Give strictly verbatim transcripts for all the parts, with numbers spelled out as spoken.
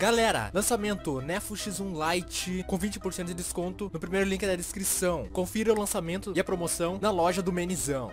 Galera, lançamento Neffos X um Lite com vinte por cento de desconto no primeiro link da descrição. Confira o lançamento e a promoção na loja do Menizão.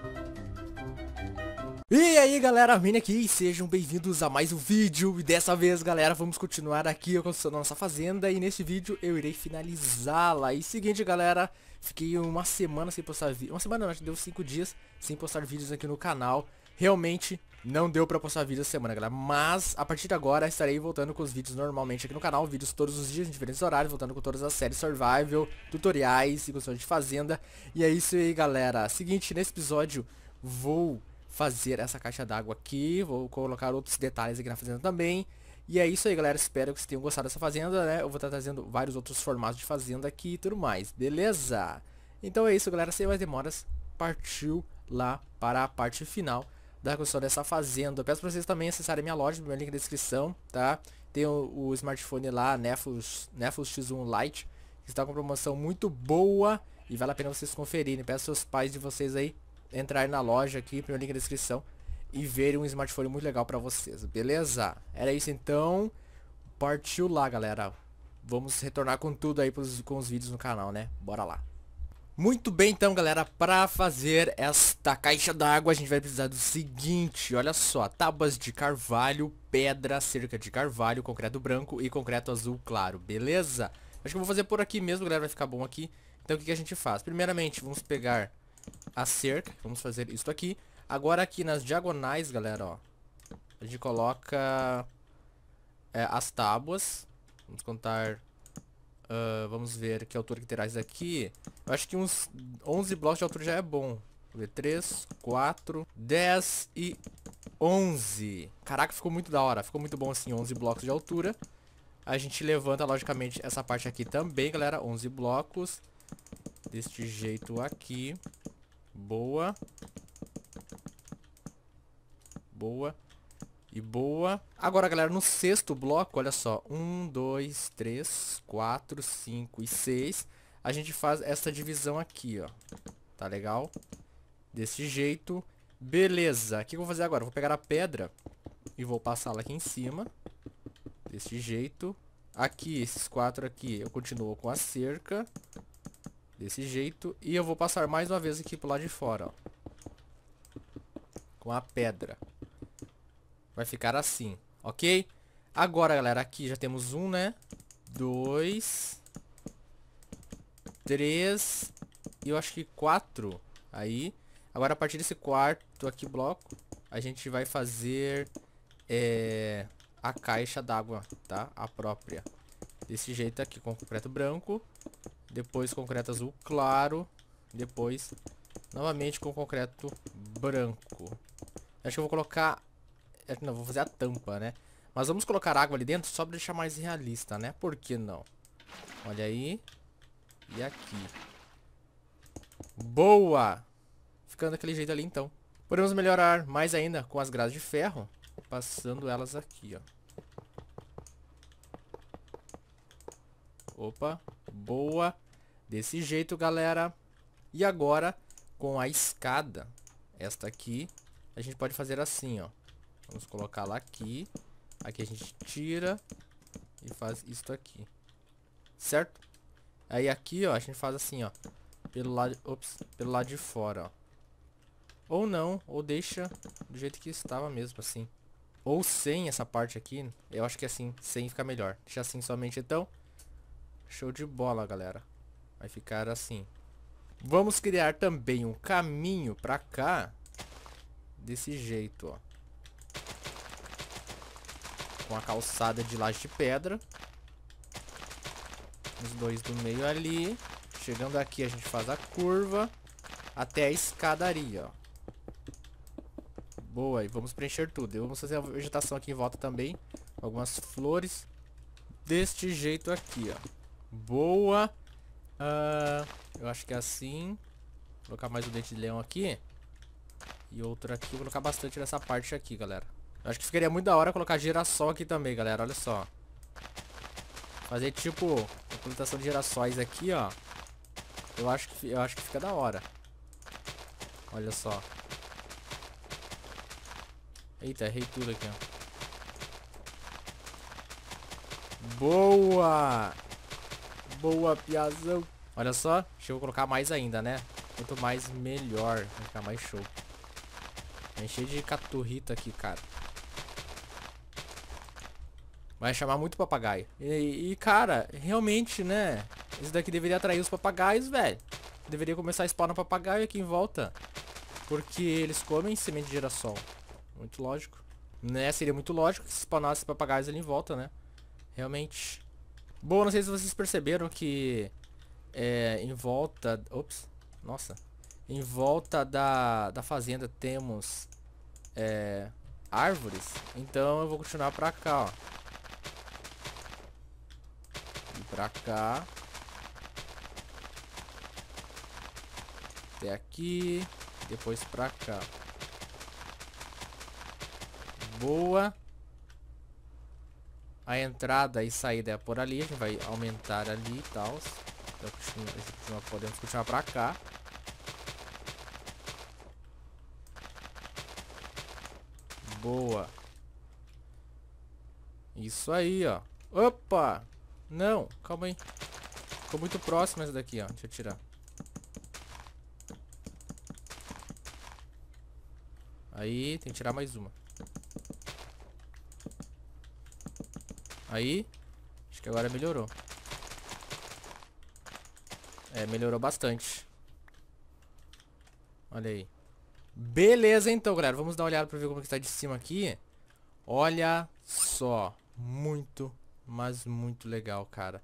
E aí galera, Vini aqui, e sejam bem-vindos a mais um vídeo. E dessa vez galera, vamos continuar aqui construindo a nossa fazenda. E neste vídeo eu irei finalizá-la. E seguinte galera, fiquei uma semana sem postar vídeo. Uma semana não, acho que deu cinco dias sem postar vídeos aqui no canal. Realmente não deu pra postar vídeo essa semana galera, mas a partir de agora estarei voltando com os vídeos normalmente aqui no canal. Vídeos todos os dias, em diferentes horários, voltando com todas as séries survival, tutoriais e construção de fazenda. E é isso aí galera, seguinte, nesse episódio vou fazer essa caixa d'água aqui, vou colocar outros detalhes aqui na fazenda também. E é isso aí galera, espero que vocês tenham gostado dessa fazenda, né? Eu vou estar trazendo vários outros formatos de fazenda aqui e tudo mais, beleza? Então é isso galera, sem mais demoras, partiu lá para a parte final da construção dessa fazenda. Eu peço pra vocês também acessarem minha loja, meu link na descrição, tá? Tem o, o smartphone lá, Neffos, Neffos X um Lite, que está com promoção muito boa e vale a pena vocês conferirem. Peço aos pais de vocês aí entrar na loja aqui, primeiro link na descrição, e ver um smartphone muito legal pra vocês, beleza? Era isso então, partiu lá galera. Vamos retornar com tudo aí pros, com os vídeos no canal, né? Bora lá. Muito bem então galera, pra fazer esta caixa d'água a gente vai precisar do seguinte, olha só: tábuas de carvalho, pedra, cerca de carvalho, concreto branco e concreto azul claro, beleza? Acho que eu vou fazer por aqui mesmo galera, vai ficar bom aqui. Então o que, que a gente faz? Primeiramente vamos pegar a cerca, vamos fazer isso aqui. Agora aqui nas diagonais, galera, ó, a gente coloca é, as tábuas. Vamos contar, uh, vamos ver que altura que terá isso aqui. Eu acho que uns onze blocos de altura já é bom. Vou ver, três, quatro, dez e onze. Caraca, ficou muito da hora, ficou muito bom assim, onze blocos de altura. A gente levanta, logicamente, essa parte aqui também, galera, onze blocos. Deste jeito aqui. Boa. Boa. E boa. Agora, galera, no sexto bloco, olha só. Um, dois, três, quatro, cinco e seis. A gente faz essa divisão aqui, ó. Tá legal? Desse jeito. Beleza. O que eu vou fazer agora? Vou pegar a pedra e vou passá-la aqui em cima. Desse jeito. Aqui, esses quatro aqui, eu continuo com a cerca. Desse jeito. E eu vou passar mais uma vez aqui pro lado de fora, ó, com a pedra. Vai ficar assim, ok? Agora, galera, aqui já temos um, né? Dois. Três. E eu acho que quatro. Aí. Agora, a partir desse quarto aqui bloco, a gente vai fazer é, a caixa d'água, tá? A própria. Desse jeito aqui, com concreto branco. Depois concreto azul claro. Depois novamente com concreto branco. Acho que eu vou colocar... Não, vou fazer a tampa, né? Mas vamos colocar água ali dentro só pra deixar mais realista, né? Por que não? Olha aí. E aqui. Boa! Ficando daquele jeito ali então. Podemos melhorar mais ainda com as grades de ferro, passando elas aqui, ó. Opa, boa. Desse jeito, galera. E agora, com a escada, esta aqui, a gente pode fazer assim, ó. Vamos colocar lá aqui. Aqui a gente tira e faz isto aqui. Certo? Aí aqui, ó, a gente faz assim, ó. Pelo lado, ops, pelo lado de fora, ó. Ou não, ou deixa do jeito que estava mesmo, assim. Ou sem essa parte aqui. Eu acho que assim, sem fica melhor. Deixa assim somente, então. Show de bola, galera. Vai ficar assim. Vamos criar também um caminho pra cá. Desse jeito, ó. Com a calçada de laje de pedra. Os dois do meio ali. Chegando aqui, a gente faz a curva até a escadaria, ó. Boa, e vamos preencher tudo. Vamos fazer a vegetação aqui em volta também. Algumas flores. Deste jeito aqui, ó. Boa. uh, Eu acho que é assim. Vou colocar mais um dente de leão aqui. E outro aqui. Vou colocar bastante nessa parte aqui, galera. Eu acho que ficaria muito da hora colocar girassol aqui também, galera. Olha só. Fazer tipo a plantação de girassóis aqui, ó. Eu acho que, eu acho que fica da hora. Olha só. Eita, errei tudo aqui, ó. Boa! Boa, piazão. Olha só, deixa eu colocar mais ainda, né? Quanto mais, melhor. Vai ficar mais show. É cheio de caturrita aqui, cara. Vai chamar muito papagaio. E, e, cara, realmente, né? Esse daqui deveria atrair os papagaios, velho. Deveria começar a spawnar papagaio aqui em volta. Porque eles comem semente de girassol. Muito lógico. Né? Seria muito lógico que se spawnasse papagaios ali em volta, né? Realmente. Bom, não sei se vocês perceberam que... É, em volta... Ops. Nossa. Em volta da, da fazenda temos... É, árvores. Então eu vou continuar pra cá, ó. E pra cá... Até aqui, depois pra cá. Boa. A entrada e saída é por ali, a gente vai aumentar ali e tal. Então continua, continua, podemos continuar pra cá. Boa. Isso aí, ó. Opa! Não, calma aí. Ficou muito próximo essa daqui, ó. Deixa eu tirar. Aí, tem que tirar mais uma. Aí. Acho que agora melhorou. É, melhorou bastante. Olha aí. Beleza, então, galera. Vamos dar uma olhada pra ver como que tá de cima aqui. Olha só. Muito, mas muito legal, cara.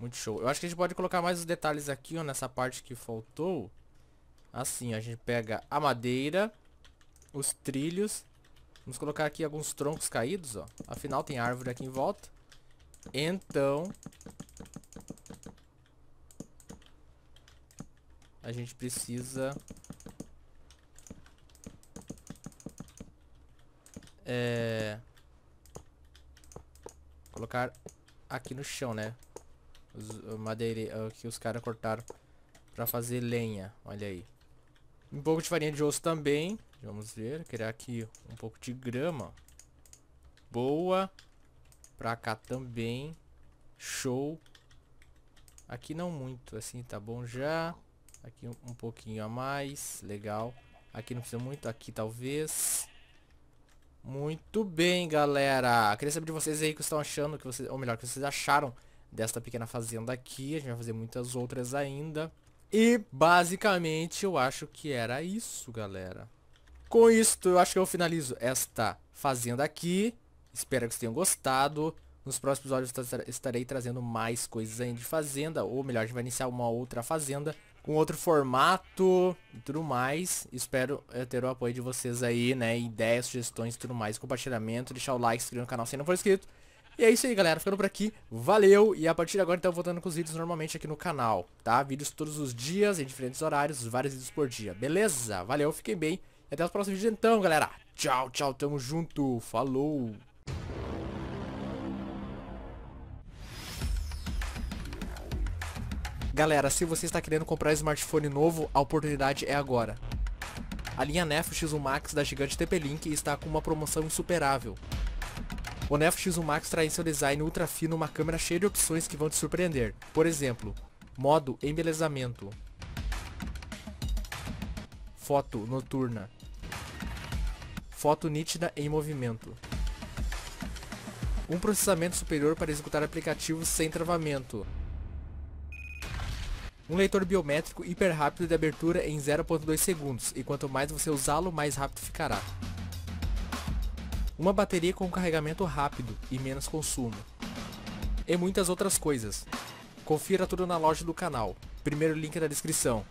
Muito show. Eu acho que a gente pode colocar mais os detalhes aqui, ó, nessa parte que faltou. Assim, a gente pega a madeira, os trilhos. Vamos colocar aqui alguns troncos caídos, ó. Afinal, tem árvore aqui em volta. Então, a gente precisa... É... Colocar aqui no chão, né? Os madeira que os caras cortaram pra fazer lenha. Olha aí. Um pouco de farinha de osso também. Vamos ver. Criar aqui um pouco de grama. Boa. Pra cá também. Show. Aqui não muito. Assim tá bom já. Aqui um, um pouquinho a mais. Legal. Aqui não precisa muito. Aqui talvez. Muito bem, galera. Queria saber de vocês aí que estão achando. Que vocês, ou melhor, que vocês acharam desta pequena fazenda aqui. A gente vai fazer muitas outras ainda. E basicamente eu acho que era isso, galera. Com isto, eu acho que eu finalizo esta fazenda aqui. Espero que vocês tenham gostado. Nos próximos episódios estarei trazendo mais coisas ainda de fazenda. Ou melhor, a gente vai iniciar uma outra fazenda. Com outro formato e tudo mais. Espero ter o apoio de vocês aí, né? Ideias, sugestões e tudo mais. Compartilhamento, deixar o like, se inscrever no canal se não for inscrito. E é isso aí, galera. Ficando por aqui. Valeu. E a partir de agora, então, voltando com os vídeos normalmente aqui no canal, tá? Vídeos todos os dias, em diferentes horários, vários vídeos por dia. Beleza? Valeu. Fiquem bem. E até os próximos vídeos então, galera. Tchau, tchau. Tamo junto. Falou. Galera, se você está querendo comprar um smartphone novo, a oportunidade é agora. A linha Neffos X um Max da gigante T P-Link está com uma promoção insuperável. O Neffos X um Max traz em seu design ultra fino uma câmera cheia de opções que vão te surpreender. Por exemplo, modo embelezamento, foto noturna, foto nítida em movimento, um processamento superior para executar aplicativos sem travamento, um leitor biométrico hiper rápido de abertura em zero vírgula dois segundos, e quanto mais você usá-lo, mais rápido ficará. Uma bateria com carregamento rápido e menos consumo. E muitas outras coisas. Confira tudo na loja do canal. Primeiro link na descrição.